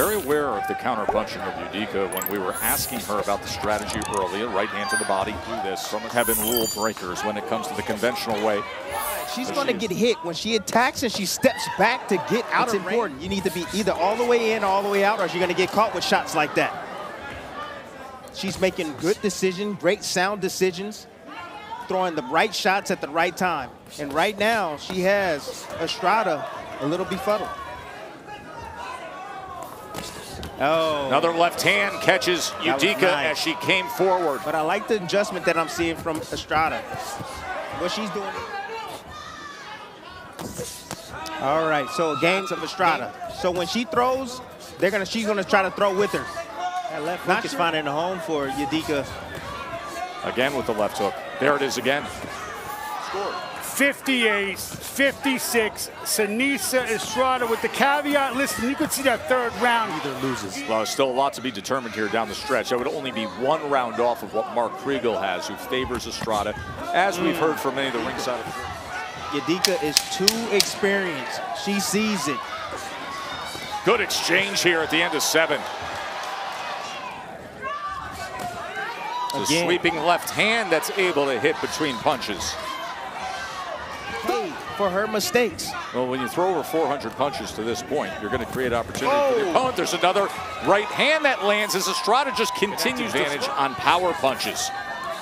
very aware of the counterpunching of Yudica when we were asking her about the strategy earlier. Right hand to the body. Do this. Some have been rule breakers when it comes to the conventional way. She's going to get hit when she attacks and she steps back to get out of range. It's important. You need to be either all the way in, all the way out, or you're going to get caught with shots like that. She's making good decisions, great sound decisions, throwing the right shots at the right time. And right now, she has Estrada a little befuddled. Oh. Another left hand catches Yudica as she came forward. But I like the adjustment that I'm seeing from Estrada. What she's doing. All right, so gains of Estrada. So when she throws, she's gonna try to throw with her. That left hook is finding a home for Yudica. Again with the left hook. There it is again. Score. 58, 56, Seniesa Estrada with the caveat. Listen, you could see that third round either loses. Well, still a lot to be determined here down the stretch. That would only be one round off of what Mark Kriegel has, who favors Estrada, as we've heard from many of the ringside. Yudica is too experienced. She sees it. Good exchange here at the end of 7. A sweeping left hand that's able to hit between punches. For her mistakes. Well, when you throw over 400 punches to this point, you're going to create opportunity for the opponent. There's another right hand that lands as Estrada just continues advantage on power punches.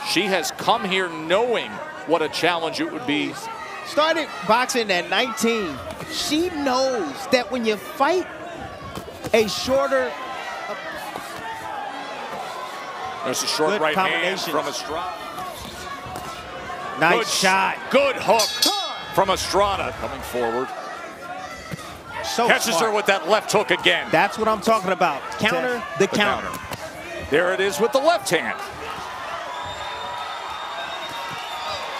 She has come here knowing what a challenge it would be. Started boxing at 19. She knows that when you fight a shorter... There's a short right hand from Estrada. Nice shot. Good hook. From Estrada coming forward. So catches her with that left hook again. That's what I'm talking about. Counter the counter. There it is with the left hand.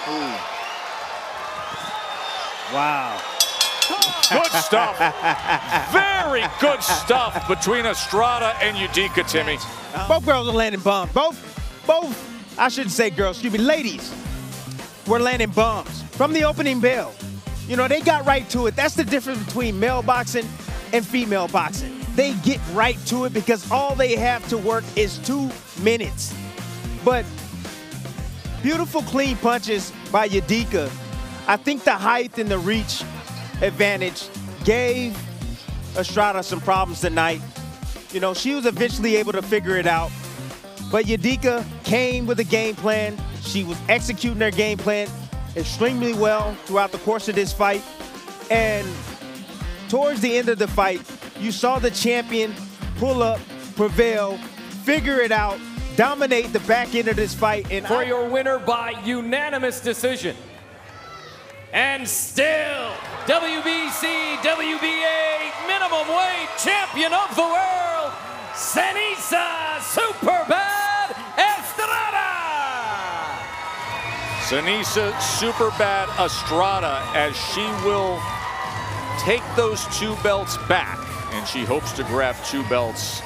Ooh. Wow. Good stuff. Very good stuff between Estrada and Yudica, Timmy. Both girls are landing bombs. Both, I shouldn't say girls, excuse me, ladies. We're landing bombs from the opening bell. You know, they got right to it. That's the difference between male boxing and female boxing. They get right to it because all they have to work is 2 minutes. But beautiful clean punches by Yudica. I think the height and the reach advantage gave Estrada some problems tonight. You know, she was eventually able to figure it out. But Yudica came with a game plan. She was executing her game plan extremely well throughout the course of this fight. And towards the end of the fight, you saw the champion pull up, prevail, figure it out, dominate the back end of this fight. And for your winner by unanimous decision, and still WBC, WBA minimum weight champion of the world, Seniesa Superbad Estrada, as she will take those 2 belts back, and she hopes to grab 2 belts